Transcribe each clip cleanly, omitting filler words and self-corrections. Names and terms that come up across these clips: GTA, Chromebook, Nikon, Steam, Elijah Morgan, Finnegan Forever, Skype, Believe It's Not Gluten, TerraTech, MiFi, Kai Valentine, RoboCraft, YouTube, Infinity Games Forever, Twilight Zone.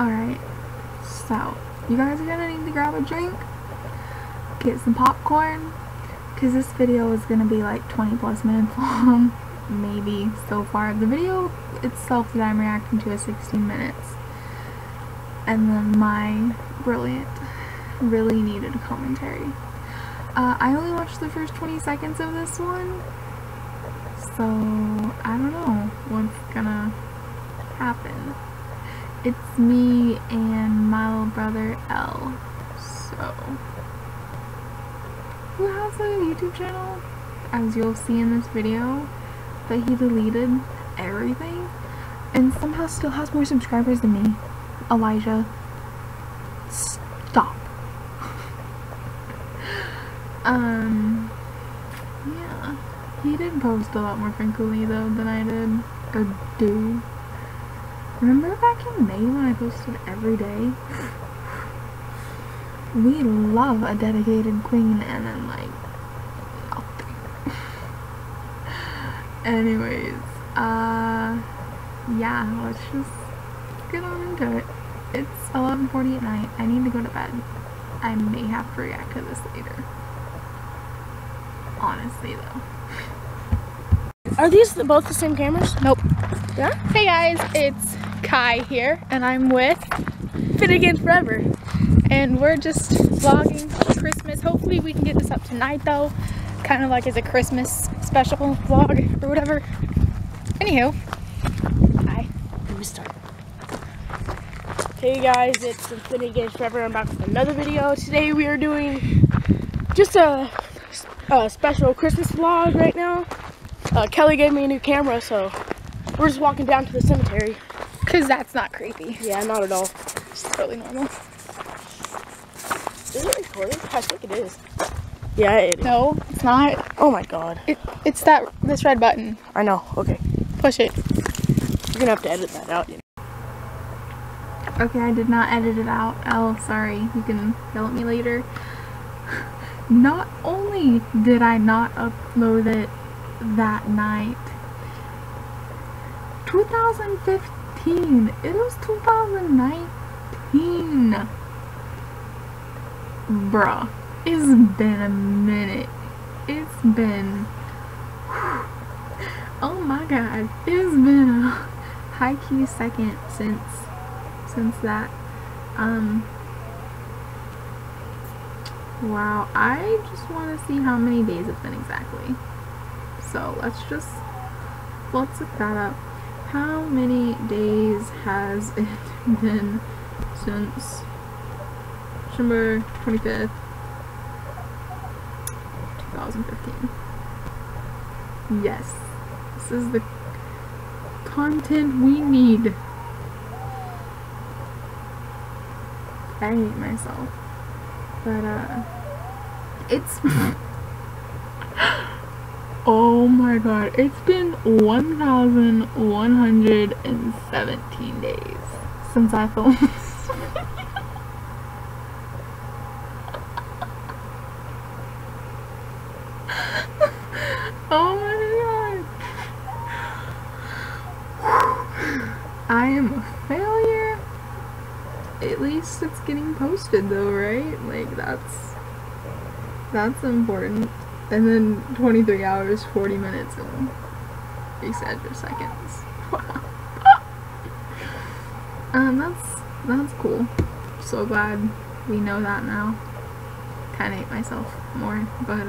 Alright, so you guys are gonna need to grab a drink, get some popcorn, because this video is gonna be like 20+ minutes long, maybe. So far the video itself that I'm reacting to is 16 minutes, and then my brilliant, really needed commentary. I only watched the first 20 seconds of this one, so I don't know what's gonna happen. It's me and my little brother L, so who has a YouTube channel, as you'll see in this video, but he deleted everything and somehow still has more subscribers than me. Elijah, stop. Yeah, he did post a lot more frequently though than I did, or do. Remember back in May when I posted every day? We love a dedicated queen, and then like nothing. Anyways, yeah, let's just get on into it. It's 11:40 at night. I need to go to bed. I may have to react to this later. Honestly though. Are these both the same cameras? Nope. Yeah? Hey guys, it's Kai here, and I'm with Finnegan Forever, and we're just vlogging Christmas. Hopefully we can get this up tonight though, kind of like as a Christmas special vlog or whatever. Anywho, hi, let me start. Hey guys, it's Infinity Games Forever. I'm back with another video. Today we are doing just a special Christmas vlog right now. Kelly gave me a new camera, so we're just walking down to the cemetery. Cause that's not creepy. Yeah, not at all. It's totally normal. Is it recording? I think it is. Yeah, it is. No, it's not. Oh my god. It's that, this red button. I know, okay. Push it. You're gonna have to edit that out, you know. Okay, I did not edit it out. Oh, sorry. You can yell at me later. Not only did I not upload it that night, 2015. It was 2019. Bruh. It's been a minute. It's been... oh my god. It's been a high-key second since that. Wow. I just want to see how many days it's been exactly. So let's look that up. How many days has it been since December 25th, 2015? Yes, this is the content we need. I hate myself, but it's oh my god, it's been 1,117 days since I filmed this video. Oh my god. I am a failure. At least it's getting posted though, right? Like that's important. And then 23 hours, 40 minutes, and reset for seconds. Wow. That's cool. So glad we know that now. Kinda hate myself more, but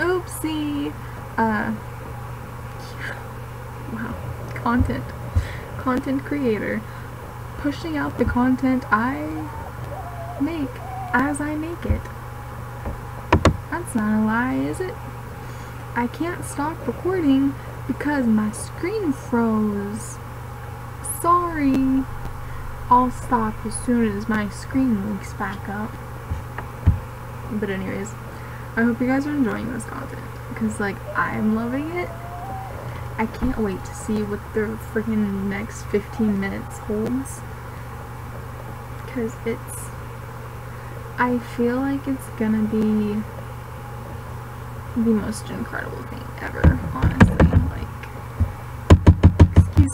oopsie. Wow. Content. Content creator. Pushing out the content I make as I make it. That's not a lie, is it? I can't stop recording because my screen froze. Sorry. I'll stop as soon as my screen links back up. But anyways, I hope you guys are enjoying this content, because like I'm loving it. I can't wait to see what the freaking next 15 minutes holds, because it's, I feel like it's gonna be the most incredible thing ever, honestly. Like,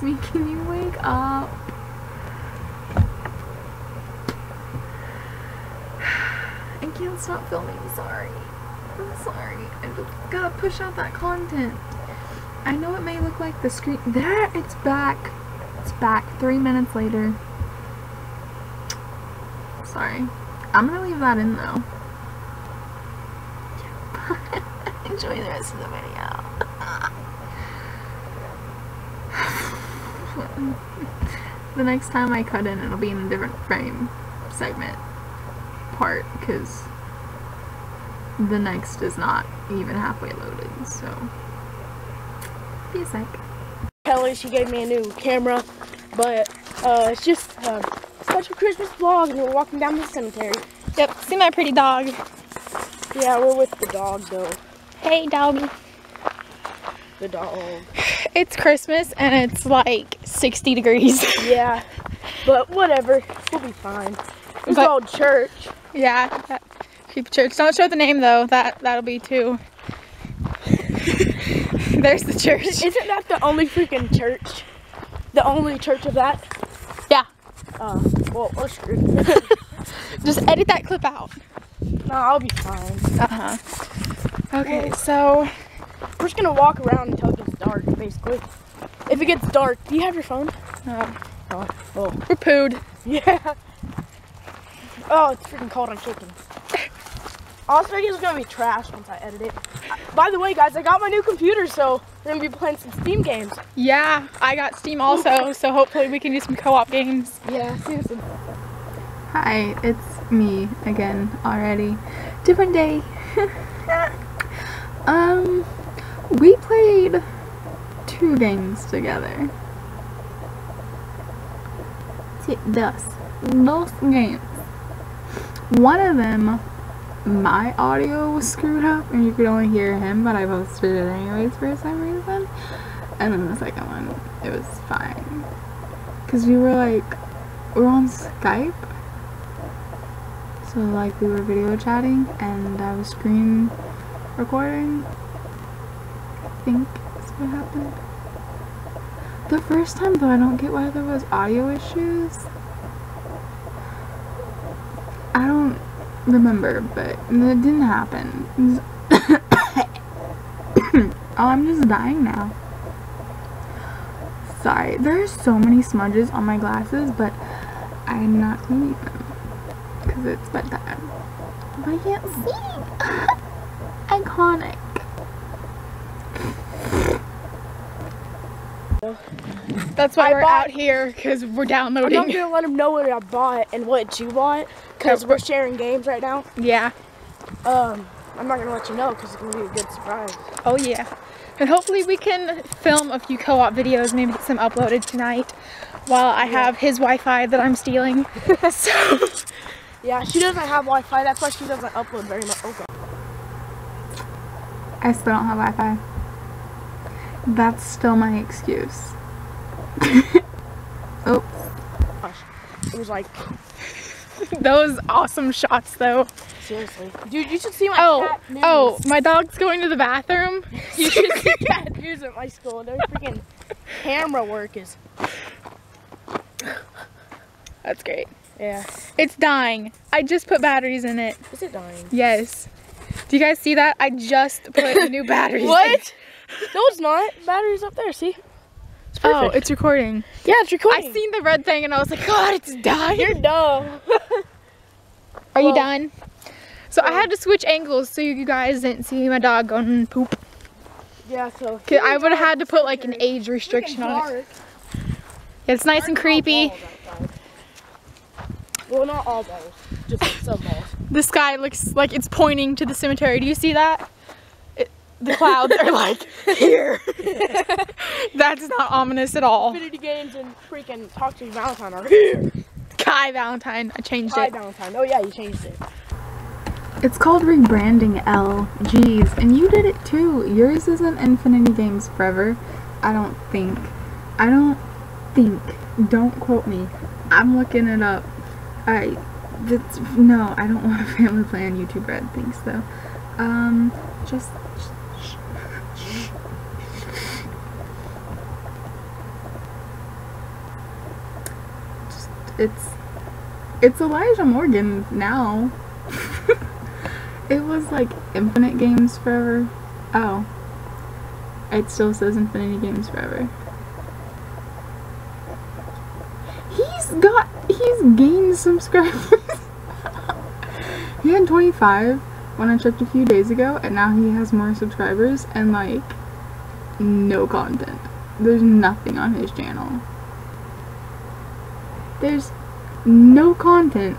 it's me. Can you wake up? I can't stop filming. Sorry. I'm sorry. I just gotta push out that content. I know it may look like the screen. There, it's back. It's back. 3 minutes later. Sorry. I'm gonna leave that in though. Enjoy the rest of the video. The next time I cut in, it'll be in a different frame segment part, because the next is not even halfway loaded, so be a sec. Kelly, she gave me a new camera, but it's just a special Christmas vlog, and we're walking down the cemetery. Yep, see my pretty dog. Yeah, we're with the dog though. Hey doggy. The dog. It's Christmas and it's like 60 degrees. Yeah, but whatever. We'll be fine. It's called church. Yeah, that cheap church. Don't show the name though. That'll be too. There's the church. Isn't that the only freaking church? The only church of that? Yeah. Well, we're screwed. Just edit that clip out. No, I'll be fine. Okay, so we're just gonna walk around until it gets dark, basically. If it gets dark, do you have your phone? No. Oh. We're pooed. Yeah. Oh, it's freaking cold. I'm shaking. Also, it's gonna be trash once I edit it. By the way, guys, I got my new computer, so we're gonna be playing some Steam games. Yeah, I got Steam also, so hopefully we can do some co-op games. Yeah. Seriously. Hi, it's me again already. Different day. We played 2 games together. Sí, dos games. One of them, my audio was screwed up and you could only hear him, but I posted it anyways for some reason. And then the second one, it was fine. Cause we were like, we're on Skype. So like we were video chatting and I was screen recording, I think is what happened. The first time though, I don't get why there was audio issues. I don't remember, but it didn't happen. Oh, I'm just dying now. Sorry, there are so many smudges on my glasses, but I'm not gonna eat them because it's bedtime. But I can't see. Iconic. That's why we're out here, because we're downloading. I'm not gonna let them know what I bought and what you bought, because we're sharing games right now. Yeah. I'm not gonna let you know because it's gonna be a good surprise. Oh yeah. And hopefully we can film a few co-op videos, maybe get some uploaded tonight, while I have his Wi-Fi that I'm stealing. So. Yeah, she doesn't have Wi-Fi. That's why she doesn't upload very much. Okay. I still don't have Wi-Fi. That's still my excuse. Oh. Gosh. It was like... Those awesome shots, though. Seriously. Dude, you should see my cat news. Oh, my dog's going to the bathroom. You should see cat news at my school. Their freaking camera work is... That's great. Yeah. It's dying. I just put batteries in it. Is it dying? Yes. Do you guys see that? I just put new batteries. What? No, it's not. Batteries up there. See? It's perfect. Oh, it's recording. Yeah, it's recording. I seen the red thing and I was like, God, it's dying. You're dumb. Are you done? So I had to switch angles so you guys didn't see my dog going poop. Yeah. So. I would have had to put like an age restriction on it. Yeah, it's nice and creepy. Well, not all balls, just some balls. The sky looks like it's pointing to the cemetery. Do you see that? The clouds are like, here. That's not ominous at all. Infinity Games and freaking Toxic Valentine are here. Kai Valentine, I changed it. Kai Valentine, oh yeah, you changed it. It's called rebranding, L. Jeez, and you did it too. Yours isn't Infinity Games Forever, I don't think. Don't quote me. I'm looking it up. No, I don't want a family play on YouTube Red. Thanks though. It's Elijah Morgan now. It was like Infinite Games Forever. Oh. It still says Infinity Games Forever. He's gained subscribers. He had 25 when I checked a few days ago, and now he has more subscribers and like no content. There's nothing on his channel. There's no content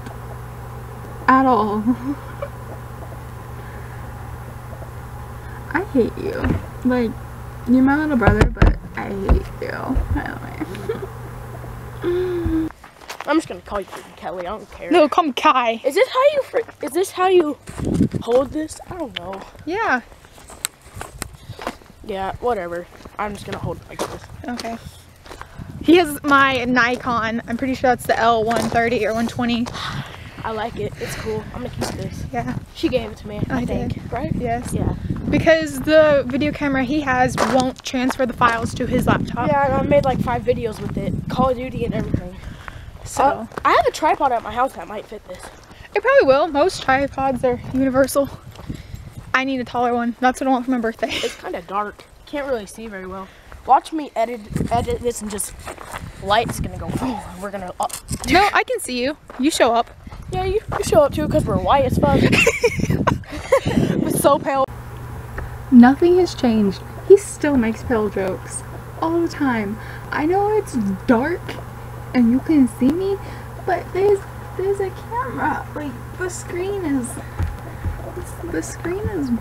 at all. I hate you. Like, you're my little brother, but I hate you. Anyway. I'm just gonna call you Kelly. I don't care. No, call me Kai. Is this how you? Is this how you hold this? I don't know. Yeah. Yeah. Whatever. I'm just gonna hold it like this. Okay. He has my Nikon. I'm pretty sure that's the L130 or 120. I like it. It's cool. I'm gonna keep this. Yeah. She gave it to me. I think. Did. Right? Yes. Yeah. Because the video camera he has won't transfer the files to his laptop. Yeah, and I made like 5 videos with it. Call of Duty and everything. So I have a tripod at my house that might fit this. It probably will. Most tripods are universal. I need a taller one. That's what I want for my birthday. It's kind of dark. Can't really see very well. Watch me edit this and just light's gonna go. Oh, we're gonna. Up. No, I can see you. You show up. Yeah, you show up too because we're white as fuck. We're so pale. Nothing has changed. He still makes pale jokes all the time. I know it's dark and you can see me, but there's a camera. Like the screen is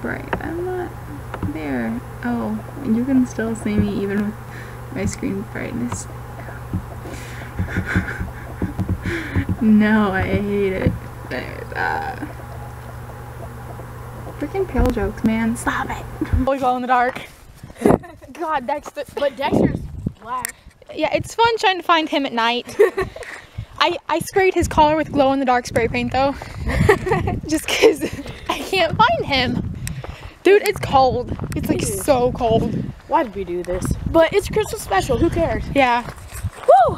bright. I'm not. There. Oh, you can still see me even with my screen brightness. No, I hate it. Freaking pale jokes, man. Stop it. Volleyball in the dark. God, Dexter. But Dexter's black. Yeah, it's fun trying to find him at night. I sprayed his collar with glow in the dark spray paint though. Just because I can't find him. Dude, it's cold. It's like so cold. Why did we do this? But it's Christmas special. Who cares? Yeah. Woo!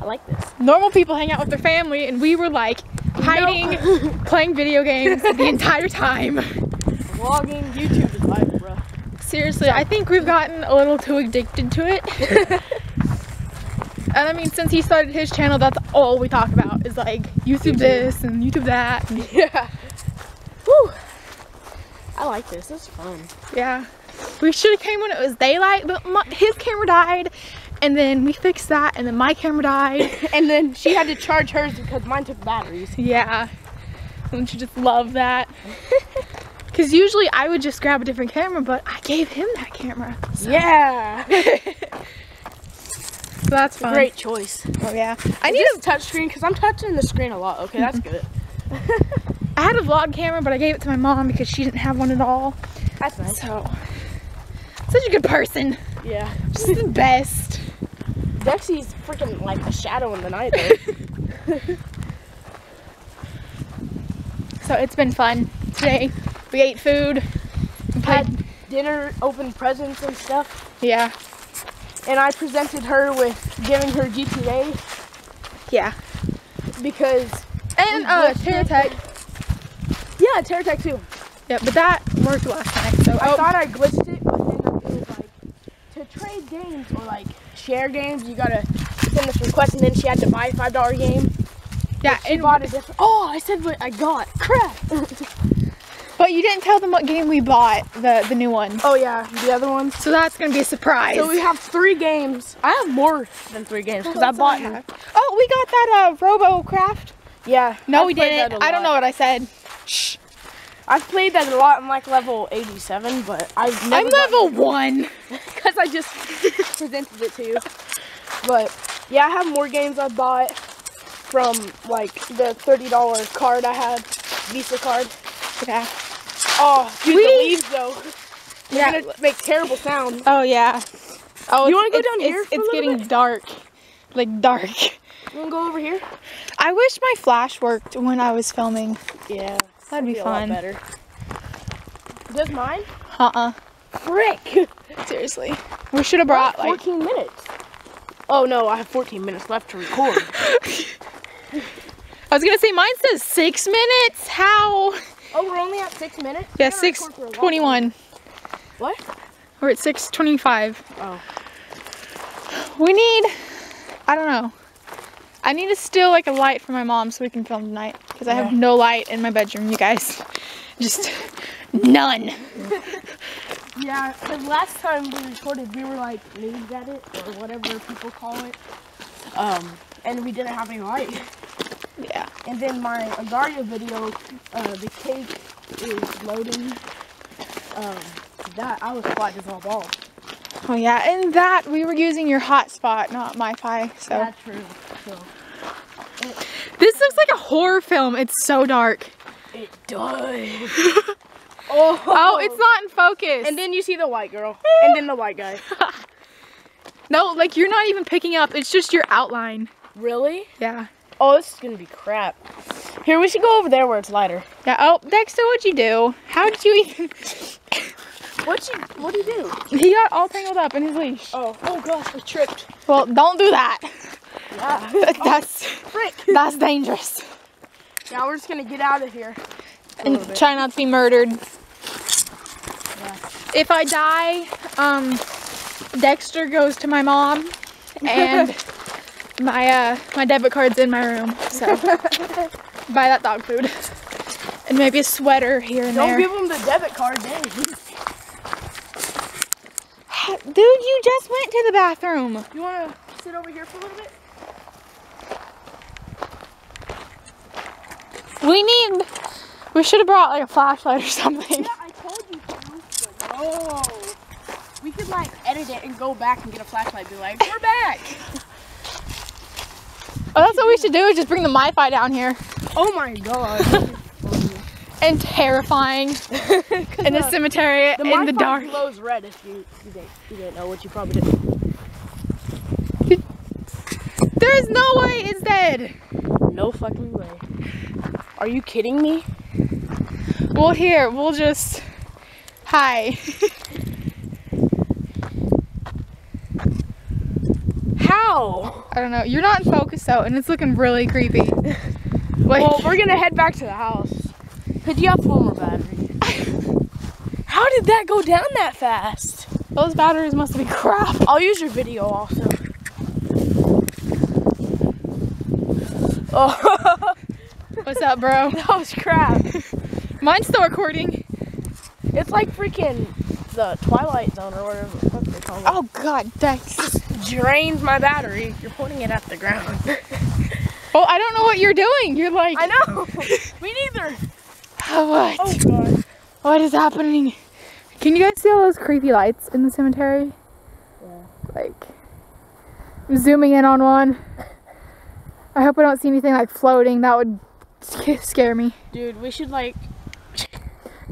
I like this. Normal people hang out with their family, and we were like hiding, playing video games the entire time. Vlogging, YouTube is life, bro. Seriously, I think we've gotten a little too addicted to it. And I mean, since he started his channel, that's all we talk about is like YouTube this and YouTube that. Yeah. Woo! I like this. It's fun. Yeah, we should have came when it was daylight, but his camera died, and then we fixed that, and then my camera died, and then she had to charge hers because mine took batteries. Yeah, don't you just love that? Because usually I would just grab a different camera, but I gave him that camera. So. Yeah. So that's fun. Great choice. Oh yeah. I need a touch screen because I'm touching the screen a lot. Okay, that's good. I had a vlog camera, but I gave it to my mom because she didn't have one at all. That's nice. So, such a good person. Yeah. Just the best. Dexy's freaking like a shadow in the night though. So it's been fun. Today, we ate food. We had dinner, opened presents and stuff. Yeah. And I presented her with giving her GTA. Yeah. Because... And TerraTech. Yeah, TerraTech too. Yeah, but that worked last night. So I thought I glitched it, but then it was like to trade games or like share games, you gotta send this request, and then she had to buy a $5 game. Yeah, and bought a different. Oh, I said what I got. Crap. But you didn't tell them what game we bought, the new one. Oh yeah, the other ones. So that's gonna be a surprise. So we have 3 games. I have more than 3 games because I bought. Oh, we got that RoboCraft. Yeah. No, we didn't. I don't know what I said. Shh. I've played that a lot. I'm like level 87, but I've never. I'm level 1 because I just presented it to you. But yeah, I have more games I bought from like the $30 card I had, Visa card. Yeah. Oh, dude, the leaves though. Yeah. They're gonna make terrible sounds. Oh yeah. Oh, you want to go down here? For it's getting dark, like dark. You want to go over here? I wish my flash worked when I was filming. Yeah. That'd be fun. A lot better. Does mine? Frick! Seriously. We should have brought like 14 minutes. Oh no, I have 14 minutes left to record. I was gonna say mine says 6 minutes. How? Oh, we're only at 6 minutes? Yeah, 6:21. What? We're at 6:25. Oh. We need, I don't know. I need to steal like a light for my mom so we can film tonight. Because I have no light in my bedroom, you guys. Just none. Yeah, because last time we recorded, we were like niggas at it, or whatever people call it. And we didn't have any light. Yeah. And then my Agaria video, the cake is loading. That I was flat as a ball. Oh yeah, and that we were using your hotspot, not MiFi. So. Yeah, true. So. This looks like a horror film. It's so dark. It does. Oh, it's not in focus. And then you see the white girl, and then the white guy. No, like you're not even picking up. It's just your outline. Really? Yeah. Oh, this is gonna be crap. Here, we should go over there where it's lighter. Yeah. Oh, Dexter, what'd you do? How did you even? What'd you do? He got all tangled up in his leash. Oh, oh gosh, I tripped. Well, don't do that. Yeah. That's dangerous. Now we're just gonna get out of here. And try not to be murdered. Yeah. If I die, Dexter goes to my mom, and my debit card's in my room. So buy that dog food, and maybe a sweater here and there. Don't give him the debit card, dang. Dude, you just went to the bathroom. You wanna sit over here for a little bit? We should have brought like a flashlight or something. Yeah, I told you to, but no. We could like edit it and go back and get a flashlight and be like, we're back. Oh, that's what we should do, is just bring the MiFi down here. Oh my god. And terrifying. In the cemetery, in the dark. The glows red if you didn't know, what you probably did. There's no way it's dead. No fucking way. Are you kidding me? Well, here, we'll just... Hi. How? I don't know. You're not in focus, though, and it's looking really creepy. Like, well, we're gonna head back to the house. Could you have one more battery? How did that go down that fast? Those batteries must be crap. I'll use your video also. Oh. What's up, bro? That was crap. Mine's still recording. It's like freaking the Twilight Zone or whatever the fuck they call it. Oh god, that just drained my battery. You're pointing it at the ground. Oh, I don't know what you're doing. You're like... I know. Me neither. Oh, what? Oh god. What is happening? Can you guys see all those creepy lights in the cemetery? Yeah. Like... I'm zooming in on one. I hope I don't see anything like floating. That would... scare me. Dude, we should like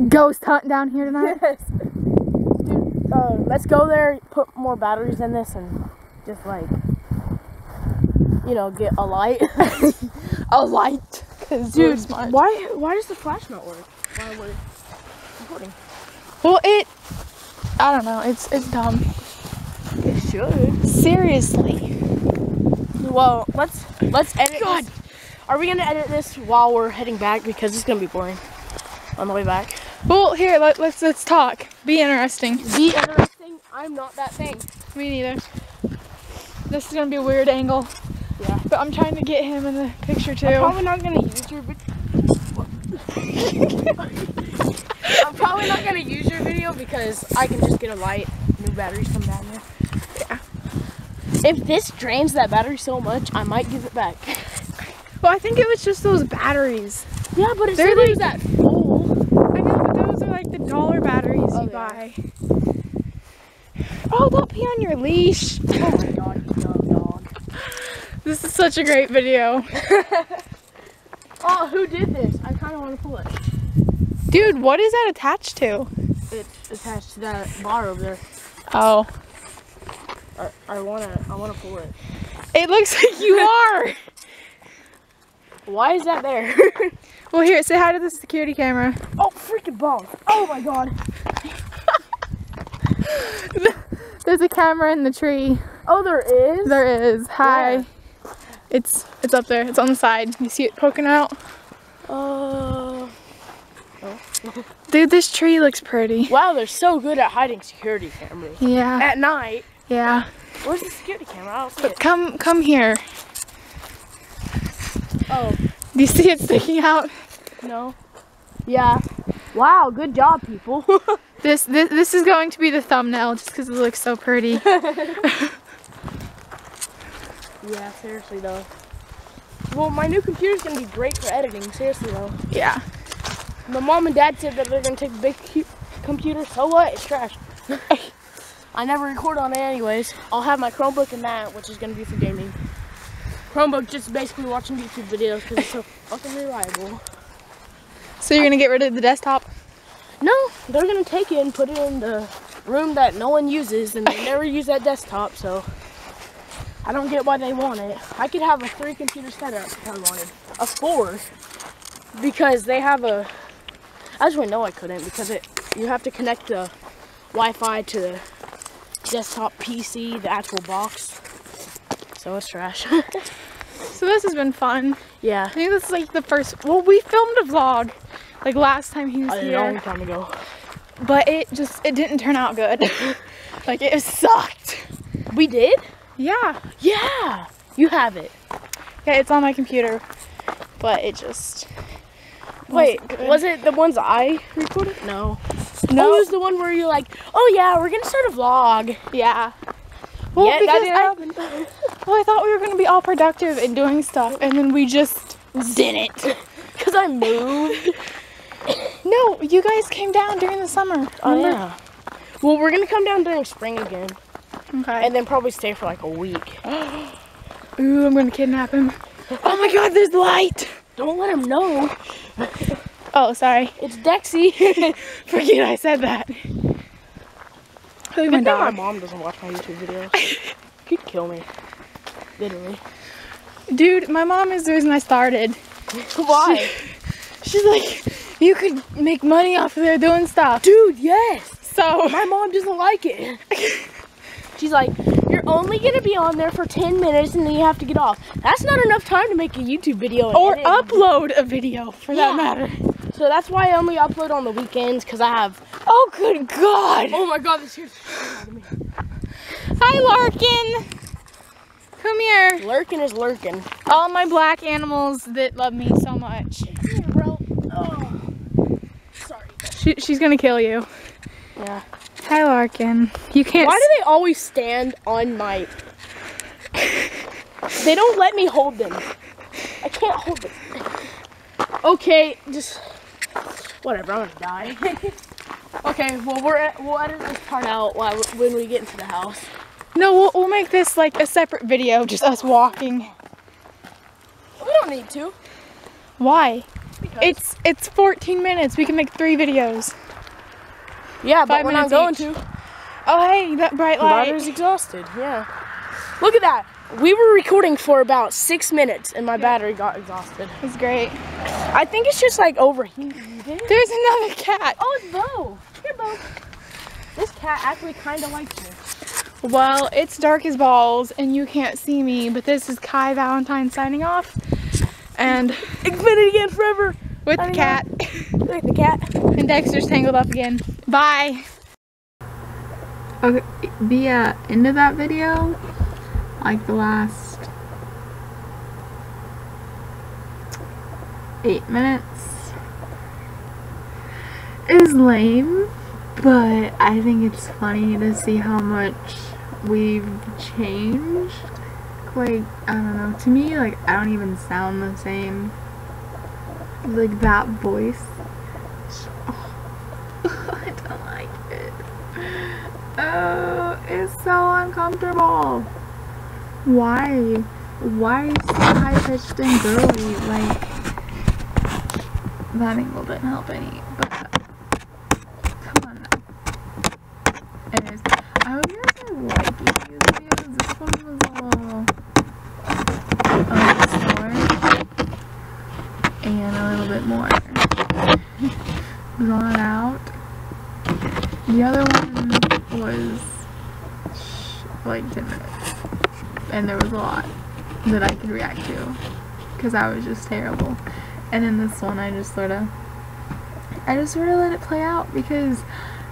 ghost hunt down here tonight. Yes. Dude, let's go there, put more batteries in this, and just like, you know, get a light. A light. Dude, smart. Why does the flash not work? Why would it recording? Well, I don't know, it's dumb. It should. Seriously. Well, let's edit. God. Are we gonna edit this while we're heading back, because it's gonna be boring on the way back? Well, here, let's talk. Be interesting. Be interesting. I'm not that thing. Me neither. This is gonna be a weird angle. Yeah. But I'm trying to get him in the picture too. I'm probably not gonna use your video. I'm probably not gonna use your video because I can just get a light. New batteries come down there. Yeah. If this drains that battery so much, I might give it back. Well, I think it was just those batteries. Yeah, but it's like that full. I know, but those are like the dollar batteries you buy. Oh, don't pee on your leash. Oh my god, you dumb dog. This is such a great video. Oh, who did this? I kind of want to pull it. Dude, what is that attached to? It's attached to that bar over there. Oh. I wanna pull it. It looks like you are. Why is that there? Well, here, say hi to the security camera. Oh, freaking balls. Oh my god. There's a camera in the tree. Oh, there is? There is. Hi. Yeah. It's up there. It's on the side. You see it poking out? Dude, this tree looks pretty. Wow, they're so good at hiding security cameras. Yeah. At night. Yeah. Where's the security camera? I don't see it. Come here. Oh. Do you see it sticking out? No. Yeah. Wow, good job, people. This is going to be the thumbnail just because it looks so pretty. Yeah, seriously though. Well, my new computer's gonna be great for editing, seriously though. Yeah. My mom and dad said that they're gonna take the big computer, so what? It's trash. I never record on it anyways. I'll have my Chromebook and that, which is gonna be for gaming. Chromebook just basically watching YouTube videos because it's so fucking reliable. So you're gonna get rid of the desktop? No, they're gonna take it and put it in the room that no one uses, and they never use that desktop, so I don't get why they want it. I could have a 3-computer setup if I wanted. A 4, because they have a... Actually, no, I couldn't, because you have to connect the Wi-Fi to the desktop PC, the actual box. So it's trash. So this has been fun. Yeah. I think this is like the first... Well, we filmed a vlog, like last time he was here. A long time ago. But it didn't turn out good. Like, it sucked. We did? Yeah. Yeah! You have it. Yeah, it's on my computer. But it just... Wait, was it the ones I recorded? No. No. Oh, it was the one where you're like, oh yeah, we're gonna start a vlog. Yeah. Well, yeah, because I thought we were gonna be all productive and doing stuff, and then we just didn't. Because I moved. No, you guys came down during the summer. Oh, remember? Yeah. Well, we're gonna come down during spring again. Okay. And then probably stay for like a week. Ooh, I'm gonna kidnap him. Oh my god, there's light! Don't let him know. Oh, sorry. It's Dexy. Forget I said that. Good thing my mom doesn't watch my YouTube videos. She'd kill me. Literally. Dude, my mom is the reason I started. Why? She's like, you could make money off of there doing stuff. Dude, yes! So my mom doesn't like it. She's like, you're only going to be on there for 10 minutes and then you have to get off. That's not enough time to make a YouTube video. Or upload a video, for that matter. So that's why I only upload on the weekends, because I have... Oh, good God. Oh, my God. This here's... Hi, Larkin. Come here. Lurkin is lurking. All my black animals that love me so much. Here, bro. Oh. Sorry. She's going to kill you. Yeah. Hi, Larkin. You can't. Why do they always stand on my... They don't let me hold them. I can't hold them. Okay, just... Whatever, I'm gonna die. Okay, well, we'll edit this part out when we get into the house. No, we'll make this like a separate video, just us walking. We don't need to. Why? Because it's 14 minutes. We can make 3 videos. Yeah, but we're not going to. Oh, hey, that bright light. The battery's exhausted, yeah. Look at that. We were recording for about 6 minutes, and my battery got exhausted. It's great. I think it's just, like, overheating. There's another cat. Oh, it's Bo. Here, Bo. This cat actually kind of likes you. Well, it's dark as balls, and you can't see me, but this is Kai Valentine signing off. And Infinity Games Forever. With the cat. With the cat. And Dexter's tangled up again. Bye. Okay, the end of that video, like the last 8 minutes, is lame, but I think it's funny to see how much we've changed. Like, I don't know, to me, like, I don't even sound the same. Like, that voice. Oh, I don't like it. Oh, it's so uncomfortable. Why? Why are you so high-pitched and girly? Like, that angle didn't help any. But, come on now. Anyways, I hope you guys are liking these videos. This one was a little... and a little bit more drawn out. The other one was like 10 minutes, and there was a lot. that I could react to, because I was just terrible. And in this one, I just sort of let it play out, because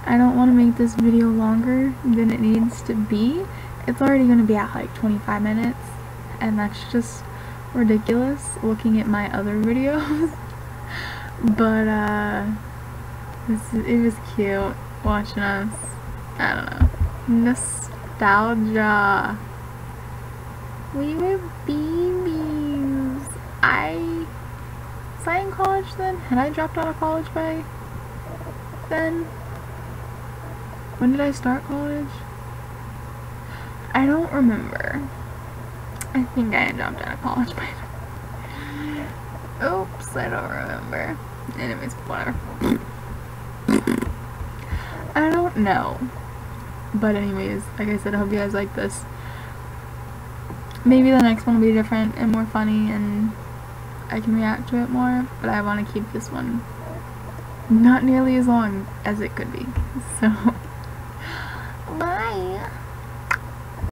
I don't want to make this video longer than it needs to be. It's already going to be at like 25 minutes, and that's just ridiculous looking at my other videos. But it was cute watching us, I don't know, nostalgia. We were babies. Was I in college then? Had I dropped out of college by then? When did I start college? I don't remember. I think I had dropped out of college by then. Oops, I don't remember. Anyways, whatever. I don't know. But anyways, like I said, I hope you guys like this. Maybe the next one will be different and more funny, and I can react to it more, but I want to keep this one not nearly as long as it could be. So, bye!